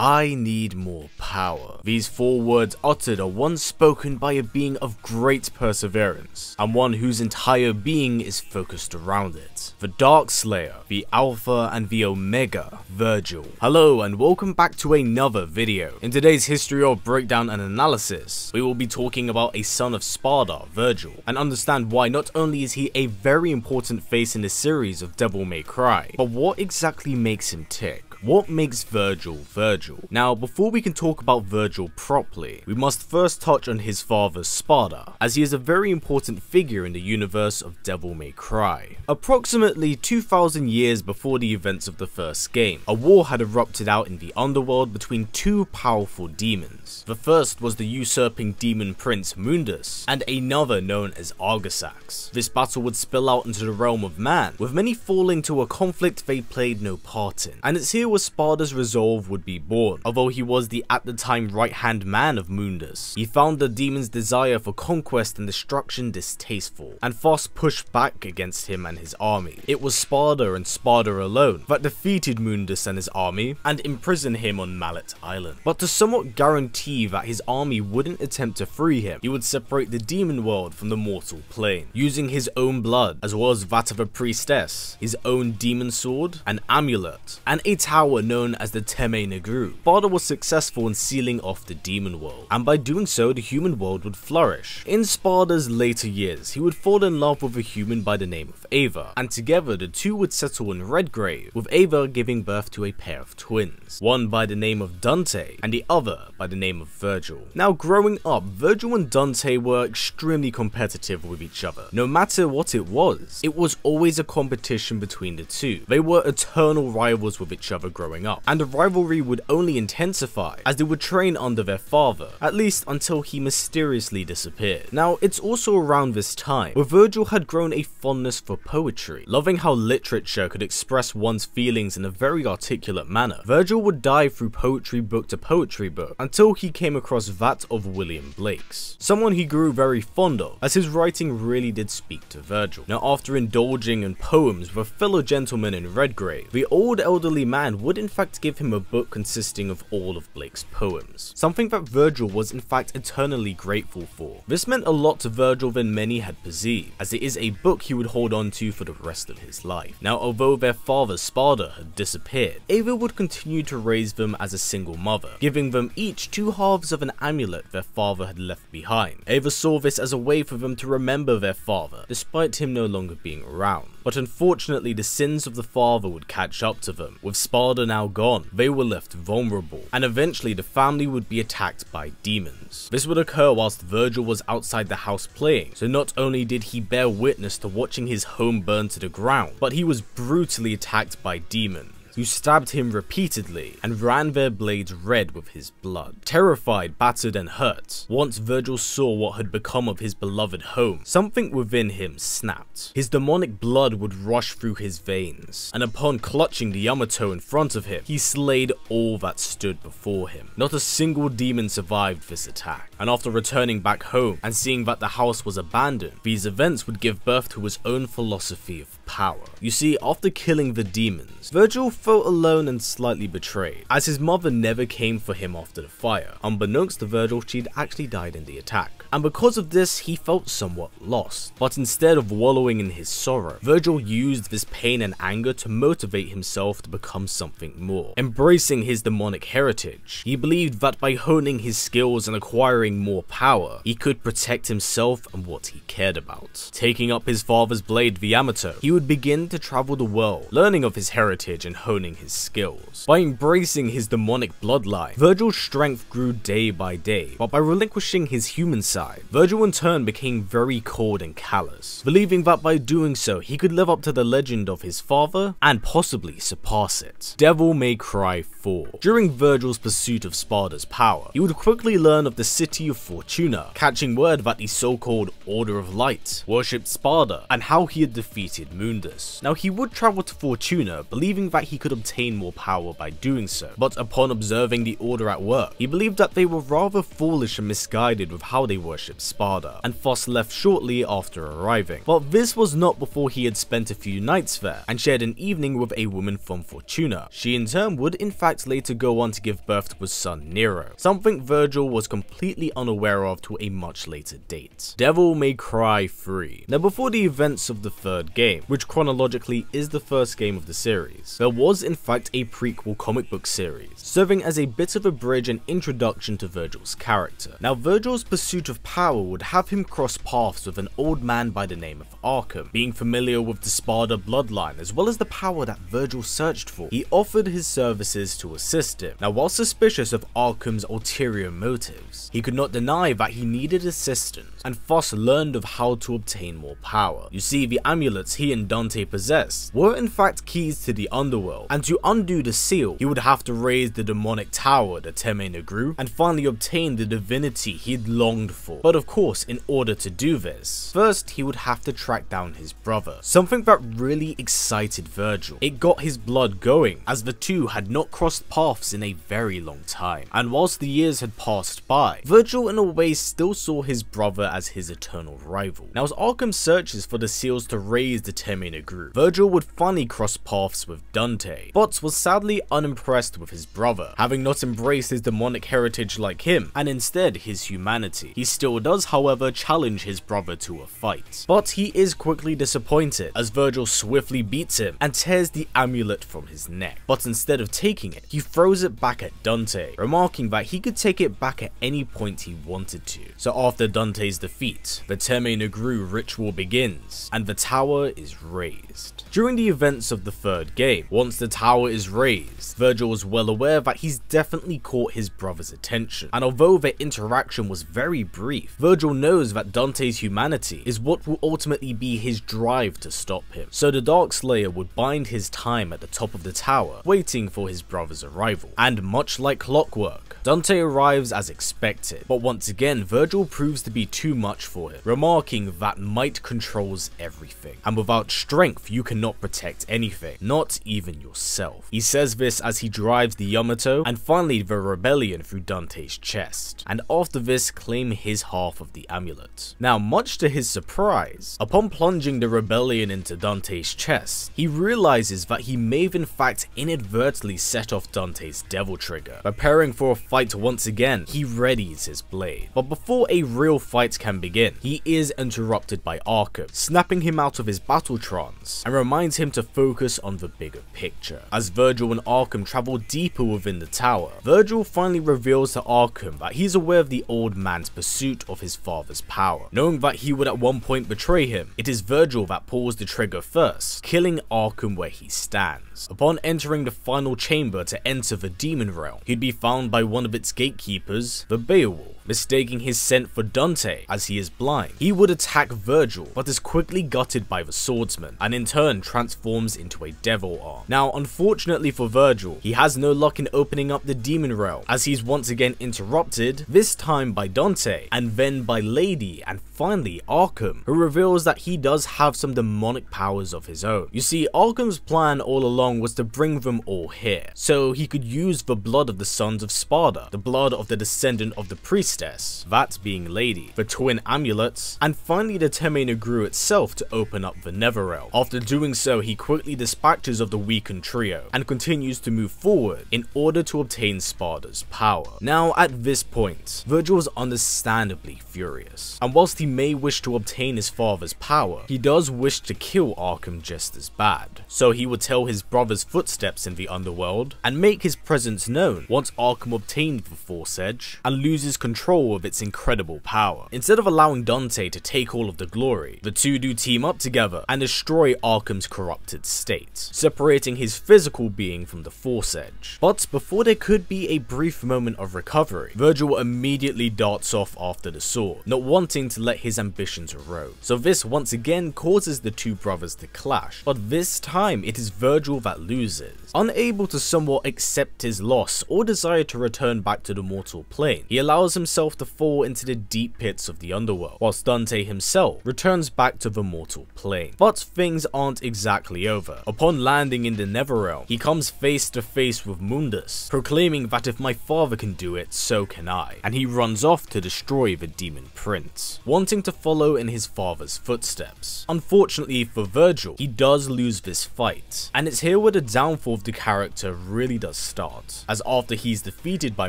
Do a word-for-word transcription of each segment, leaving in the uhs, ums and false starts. I need more power. These four words uttered are once spoken by a being of great perseverance, and one whose entire being is focused around it. The Darkslayer, the Alpha and the Omega, Vergil. Hello and welcome back to another video. In today's history or breakdown and analysis, we will be talking about a son of Sparda, Vergil, and understand why not only is he a very important face in the series of Devil May Cry, but what exactly makes him tick. What makes Vergil, Vergil? Now, before we can talk about Vergil properly, we must first touch on his father, Sparda, as he is a very important figure in the universe of Devil May Cry. Approximately two thousand years before the events of the first game, a war had erupted out in the underworld between two powerful demons. The first was the usurping demon prince Mundus, and another known as Argosax. This battle would spill out into the realm of man, with many falling to a conflict they played no part in, and it's here where Sparda's resolve would be born. Although he was the at the time right-hand man of Mundus, he found the demon's desire for conquest and destruction distasteful, and fast pushed back against him and his army. It was Sparda and Sparda alone that defeated Mundus and his army, and imprisoned him on Mallet Island. But to somewhat guarantee that his army wouldn't attempt to free him, he would separate the demon world from the mortal plane, using his own blood, as well as that of a priestess, his own demon sword, an amulet, and a tower known as the Temen-ni-gru. Sparda was successful in sealing off the demon world, and by doing so the human world would flourish. In Sparda's later years, he would fall in love with a human by the name of Eva, and together the two would settle in Redgrave, with Eva giving birth to a pair of twins, one by the name of Dante and the other by the name of Vergil. Now growing up, Vergil and Dante were extremely competitive with each other. No matter what it was, it was always a competition between the two. They were eternal rivals with each other growing up, and the rivalry would only intensify as they would train under their father, at least until he mysteriously disappeared. Now, it's also around this time where Vergil had grown a fondness for poetry. Loving how literature could express one's feelings in a very articulate manner, Vergil would dive through poetry book to poetry book until he came across that of William Blake's, someone he grew very fond of, as his writing really did speak to Vergil. Now, after indulging in poems with a fellow gentleman in Redgrave, the old elderly man would in fact give him a book consisting of all of Blake's poems, something that Vergil was in fact eternally grateful for. This meant a lot to Vergil than many had perceived, as it is a book he would hold on to for the rest of his life. Now, although their father Sparda had disappeared, Eva would continue to raise them as a single mother, giving them each two halves of an amulet their father had left behind. Eva saw this as a way for them to remember their father, despite him no longer being around. But unfortunately, the sins of the father would catch up to them. With Sparda now gone, they were left vulnerable, and eventually the family would be attacked by demons. This would occur whilst Vergil was outside the house playing, so not only did he bear witness to watching his home burn to the ground, but he was brutally attacked by demons, who stabbed him repeatedly and ran their blades red with his blood. Terrified, battered and hurt, once Vergil saw what had become of his beloved home, something within him snapped. His demonic blood would rush through his veins, and upon clutching the Yamato in front of him, he slayed all that stood before him. Not a single demon survived this attack, and after returning back home and seeing that the house was abandoned, these events would give birth to his own philosophy of power. You see, after killing the demons, Vergil felt alone and slightly betrayed, as his mother never came for him after the fire. Unbeknownst to Vergil, she'd actually died in the attack, and because of this, he felt somewhat lost. But instead of wallowing in his sorrow, Vergil used this pain and anger to motivate himself to become something more. Embracing his demonic heritage, he believed that by honing his skills and acquiring more power, he could protect himself and what he cared about. Taking up his father's blade, the Yamato, he would begin to travel the world, learning of his heritage and honing his skills. By embracing his demonic bloodline, Vergil's strength grew day by day, but by relinquishing his human side, Vergil in turn became very cold and callous, believing that by doing so he could live up to the legend of his father and possibly surpass it. Devil May Cry four. During Vergil's pursuit of Sparda's power, he would quickly learn of the city of Fortuna, catching word that the so-called Order of Light worshipped Sparda and how he had defeated Mundus. Now, he would travel to Fortuna believing that he could obtain more power by doing so, but upon observing the Order at work, he believed that they were rather foolish and misguided with how they were worship Sparda, and Foss left shortly after arriving. But this was not before he had spent a few nights there and shared an evening with a woman from Fortuna. She in turn would in fact later go on to give birth to his son Nero, something Vergil was completely unaware of to a much later date. Devil May Cry three. Now before the events of the third game, which chronologically is the first game of the series, there was in fact a prequel comic book series, serving as a bit of a bridge and introduction to Vergil's character. Now Vergil's pursuit of power would have him cross paths with an old man by the name of Arkham. Being familiar with the Sparda bloodline as well as the power that Vergil searched for, he offered his services to assist him. Now while suspicious of Arkham's ulterior motives, he could not deny that he needed assistance, and Foss learned of how to obtain more power. You see, the amulets he and Dante possessed were in fact keys to the underworld, and to undo the seal, he would have to raise the demonic tower, the Temen-ni-gru, and finally obtain the divinity he'd longed for. But of course, in order to do this, first he would have to track down his brother, something that really excited Vergil. It got his blood going, as the two had not crossed paths in a very long time. And whilst the years had passed by, Vergil in a way still saw his brother as his eternal rival. Now as Arkham searches for the seals to raise the Temen-ni-gru, Vergil would finally cross paths with Dante, but was sadly unimpressed with his brother, having not embraced his demonic heritage like him, and instead his humanity. He still does, however, challenge his brother to a fight, but he is quickly disappointed as Vergil swiftly beats him and tears the amulet from his neck. But instead of taking it, he throws it back at Dante, remarking that he could take it back at any point he wanted to. So after Dante's defeat, the Temen-ni-gru ritual begins, and the tower is raised. During the events of the third game, once the tower is raised, Vergil is well aware that he's definitely caught his brother's attention, and although their interaction was very brief, Vergil knows that Dante's humanity is what will ultimately be his drive to stop him. So the Darkslayer would bind his time at the top of the tower, waiting for his brother's arrival, and much like clockwork, Dante arrives as expected, but once again Vergil proves to be too much for him, remarking that might controls everything, and without strength you cannot protect anything, not even yourself. He says this as he drives the Yamato and finally the rebellion through Dante's chest, and after this claim his half of the amulet. Now much to his surprise, upon plunging the rebellion into Dante's chest, he realizes that he may have in fact inadvertently set off Dante's Devil Trigger. Preparing for a fight once again, he readies his blade, but before a real fight can begin, he is interrupted by Arkham, snapping him out of his battle trance and reminds him to focus on the bigger picture. As Vergil and Arkham travel deeper within the tower, Vergil finally reveals to Arkham that he's aware of the old man's pursuit of his father's power, knowing that he would at one point betray him. It is Vergil that pulls the trigger first, killing Arkham where he stands. Upon entering the final chamber to enter the demon realm, he'd be found by one of its gatekeepers, the Beowulf. Mistaking his scent for Dante as he is blind, he would attack Vergil, but is quickly gutted by the swordsman, and in turn transforms into a devil arm. Now unfortunately for Vergil, he has no luck in opening up the demon realm, as he's once again interrupted, this time by Dante, and then by Lady, and finally Arkham, who reveals that he does have some demonic powers of his own. You see, Arkham's plan all along was to bring them all here, so he could use the blood of the sons of Sparda, the blood of the descendant of the priest, that being Lady, the twin amulets, and finally the Temen-ni-gru itself to open up the Netherrealm. After doing so, he quickly dispatches of the weakened trio, and continues to move forward in order to obtain Sparda's power. Now at this point, Vergil is understandably furious, and whilst he may wish to obtain his father's power, he does wish to kill Arkham just as bad. So he would tell his brother's footsteps in the underworld, and make his presence known once Arkham obtained the Force Edge, and loses control of its incredible power. Instead of allowing Dante to take all of the glory, the two do team up together and destroy Arkham's corrupted state, separating his physical being from the Force Edge. But before there could be a brief moment of recovery, Vergil immediately darts off after the sword, not wanting to let his ambitions erode. So this once again causes the two brothers to clash, but this time it is Vergil that loses. Unable to somewhat accept his loss or desire to return back to the mortal plane, he allows himself himself to fall into the deep pits of the underworld, whilst Dante himself returns back to the mortal plane. But things aren't exactly over. Upon landing in the Netherrealm, he comes face to face with Mundus, proclaiming that if my father can do it, so can I, and he runs off to destroy the demon prince, wanting to follow in his father's footsteps. Unfortunately for Vergil, he does lose this fight, and it's here where the downfall of the character really does start, as after he's defeated by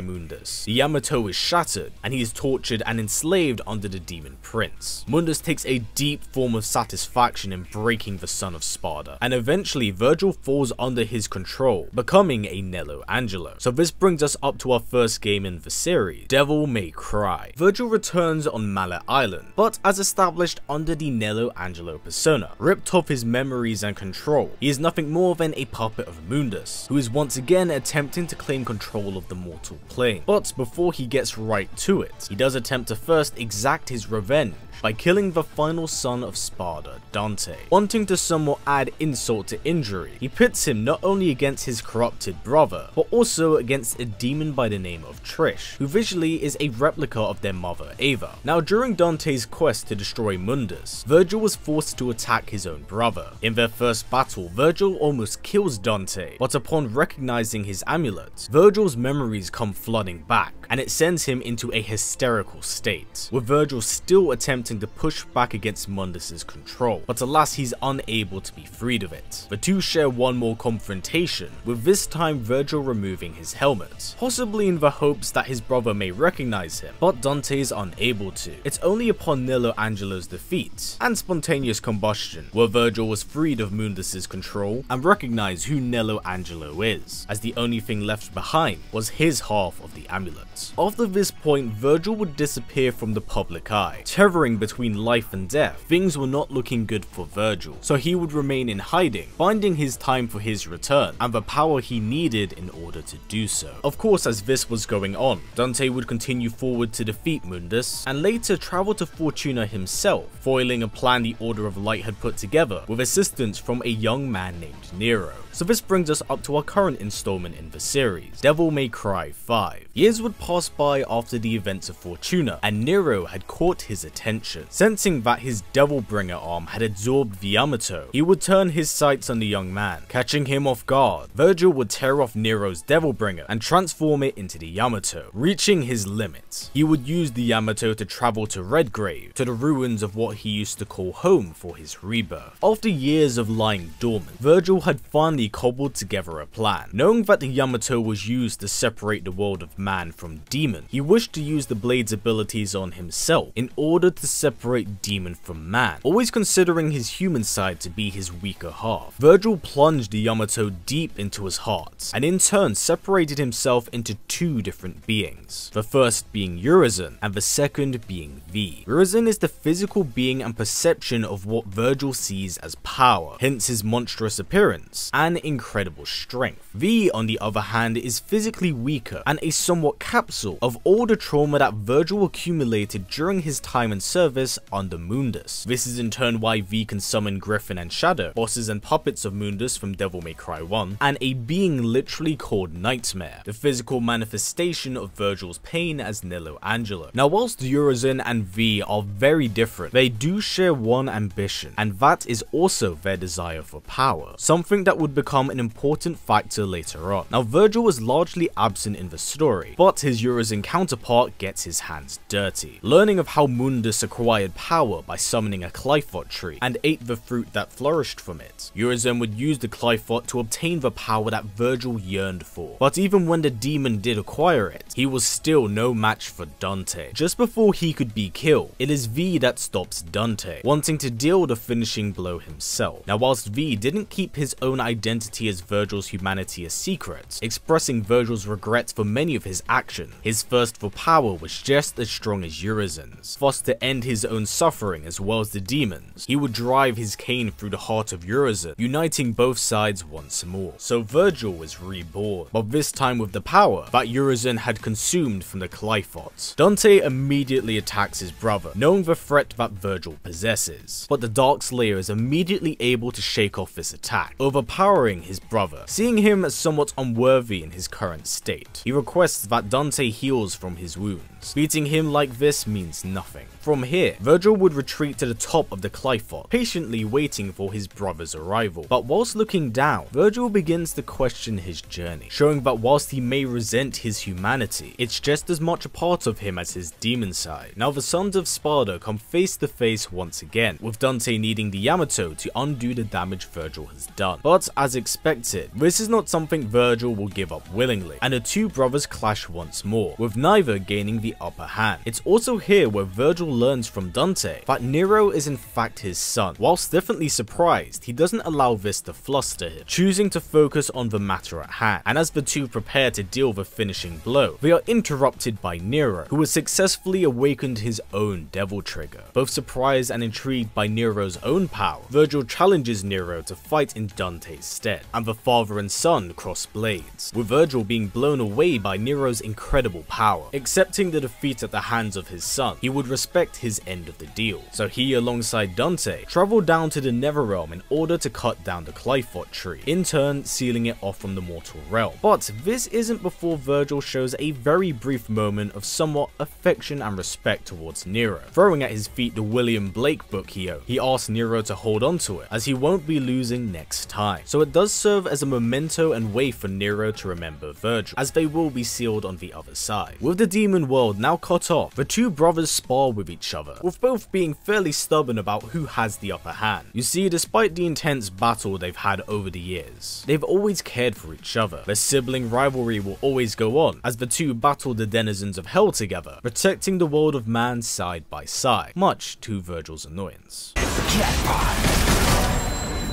Mundus, the Yamato is shattered, and he is tortured and enslaved under the demon prince. Mundus takes a deep form of satisfaction in breaking the son of Sparda, and eventually Vergil falls under his control, becoming a Nelo Angelo. So this brings us up to our first game in the series, Devil May Cry. Vergil returns on Mallet Island, but as established under the Nelo Angelo persona, ripped off his memories and control, he is nothing more than a puppet of Mundus, who is once again attempting to claim control of the mortal plane. But before he gets right to it, he does attempt to first exact his revenge by killing the final son of Sparda, Dante. Wanting to somewhat add insult to injury, he pits him not only against his corrupted brother, but also against a demon by the name of Trish, who visually is a replica of their mother, Eva. Now, during Dante's quest to destroy Mundus, Vergil was forced to attack his own brother. In their first battle, Vergil almost kills Dante, but upon recognizing his amulet, Vergil's memories come flooding back, and it sends him into a hysterical state, with Vergil still attempting to push back against Mundus's control, but alas, he's unable to be freed of it. The two share one more confrontation, with this time Vergil removing his helmet, possibly in the hopes that his brother may recognize him, but Dante is unable to. It's only upon Nelo Angelo's defeat and spontaneous combustion where Vergil was freed of Mundus's control and recognized who Nelo Angelo is, as the only thing left behind was his half of the amulet. After this point, Vergil would disappear from the public eye. Tethering between life and death, things were not looking good for Vergil, so he would remain in hiding, finding his time for his return and the power he needed in order to do so. Of course, as this was going on, Dante would continue forward to defeat Mundus, and later travel to Fortuna himself, foiling a plan the Order of Light had put together with assistance from a young man named Nero. So this brings us up to our current installment in the series, Devil May Cry five. Years would pass by after the events of Fortuna, and Nero had caught his attention. Sensing that his Devilbringer arm had absorbed the Yamato, he would turn his sights on the young man. Catching him off guard, Vergil would tear off Nero's Devilbringer and transform it into the Yamato. Reaching his limit, he would use the Yamato to travel to Redgrave, to the ruins of what he used to call home for his rebirth. After years of lying dormant, Vergil had finally cobbled together a plan. Knowing that the Yamato was used to separate the world of man from demon, he wished to use the blade's abilities on himself in order to separate demon from man, always considering his human side to be his weaker half. Vergil plunged the Yamato deep into his heart, and in turn separated himself into two different beings, the first being Urizen, and the second being V. Urizen is the physical being and perception of what Vergil sees as power, hence his monstrous appearance and incredible strength. V, on the other hand, is physically weaker and a somewhat capsule of all the trauma that Vergil accumulated during his time in service under Mundus. This is in turn why V can summon Griffin and Shadow, bosses and puppets of Mundus from Devil May Cry one, and a being literally called Nightmare, the physical manifestation of Vergil's pain as Nelo Angelo. Now, whilst Urizen and V are very different, they do share one ambition, and that is also their desire for power, something that would become an important factor later on. Now, Vergil was largely absent in the story, but his Urizen counterpart gets his hands dirty. Learning of how Mundus acquired acquired power by summoning a Qliphoth tree and ate the fruit that flourished from it, Urizen would use the Qliphoth to obtain the power that Vergil yearned for. But even when the demon did acquire it, he was still no match for Dante. Just before he could be killed, it is V that stops Dante, wanting to deal the finishing blow himself. Now, whilst V didn't keep his own identity as Vergil's humanity a secret, expressing Vergil's regrets for many of his actions, his thirst for power was just as strong as Urizen's. Forced to end his his own suffering as well as the demons, he would drive his cane through the heart of Urizen, uniting both sides once more. So Vergil was reborn, but this time with the power that Urizen had consumed from the Qliphoth. Dante immediately attacks his brother, knowing the threat that Vergil possesses, but the Darkslayer is immediately able to shake off this attack, overpowering his brother. Seeing him as somewhat unworthy in his current state, he requests that Dante Dante heals from his wounds. Beating him like this means nothing. From here, Vergil would retreat to the top of the Qliphoth, patiently waiting for his brother's arrival. But whilst looking down, Vergil begins to question his journey, showing that whilst he may resent his humanity, it's just as much a part of him as his demon side. Now the sons of Sparda come face to face once again, with Dante needing the Yamato to undo the damage Vergil has done. But as expected, this is not something Vergil will give up willingly, and the two brothers clash once more, with neither gaining the upper hand. It's also here where Vergil learns from Dante that Nero is in fact his son. Whilst definitely surprised, he doesn't allow this to fluster him, choosing to focus on the matter at hand, and as the two prepare to deal the finishing blow, they are interrupted by Nero, who has successfully awakened his own Devil Trigger. Both surprised and intrigued by Nero's own power, Vergil challenges Nero to fight in Dante's stead, and the father and son cross blades, with Vergil being blown away by Nero's incredible power. Accepting the defeat at the hands of his son, he would respect his end of the deal, so he alongside Dante travel down to the Netherrealm in order to cut down the Qliphoth tree, in turn sealing it off from the mortal realm. But this isn't before Vergil shows a very brief moment of somewhat affection and respect towards Nero, throwing at his feet the William Blake book he owned. He asks Nero to hold on to it, as he won't be losing next time, so it does serve as a memento and way for Nero to remember Vergil, as they will be sealed on the other side. With the demon world now cut off, the two brothers spar with each other, with both being fairly stubborn about who has the upper hand. You see, despite the intense battle they've had over the years, they've always cared for each other. Their sibling rivalry will always go on, as the two battle the denizens of hell together, protecting the world of man side by side, much to Vergil's annoyance.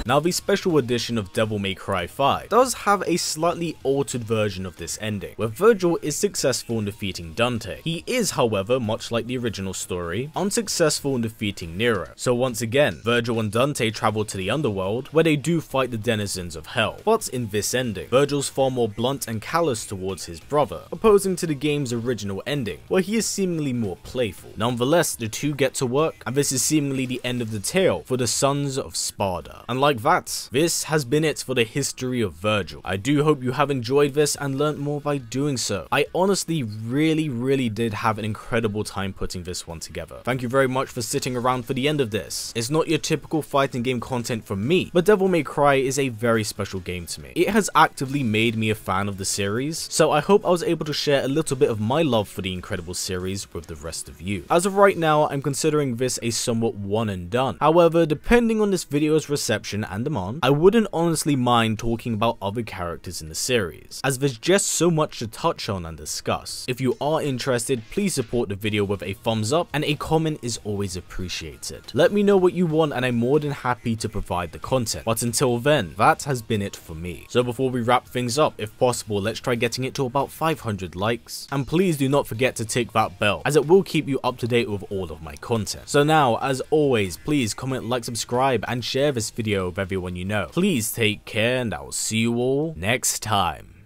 Now the special edition of Devil May Cry five does have a slightly altered version of this ending, where Vergil is successful in defeating Dante. He is, however, much like the original story, unsuccessful in defeating Nero. So once again, Vergil and Dante travel to the underworld, where they do fight the denizens of hell. But in this ending, Vergil's far more blunt and callous towards his brother, opposing to the game's original ending, where he is seemingly more playful. Nonetheless, the two get to work, and this is seemingly the end of the tale for the sons of Sparda. And like that, this has been it for the history of Vergil. I do hope you have enjoyed this and learnt more by doing so. I honestly really really did have an incredible time putting this one together. Thank you very much for sitting around for the end of this. It's not your typical fighting game content from me, but Devil May Cry is a very special game to me. It has actively made me a fan of the series, so I hope I was able to share a little bit of my love for the incredible series with the rest of you. As of right now, I'm considering this a somewhat one and done. However, depending on this video's reception and demand, I wouldn't honestly mind talking about other characters in the series, as there's just so much to touch on and discuss. If you are interested, please support the video with a thumbs up, and a comment is always appreciated. Let me know what you want and I'm more than happy to provide the content, but until then, that has been it for me. So before we wrap things up, if possible, let's try getting it to about five hundred likes, and please do not forget to tick that bell, as it will keep you up to date with all of my content. So now, as always, please comment, like, subscribe, and share this video with everyone you know. Please take care, and I will see you all next time.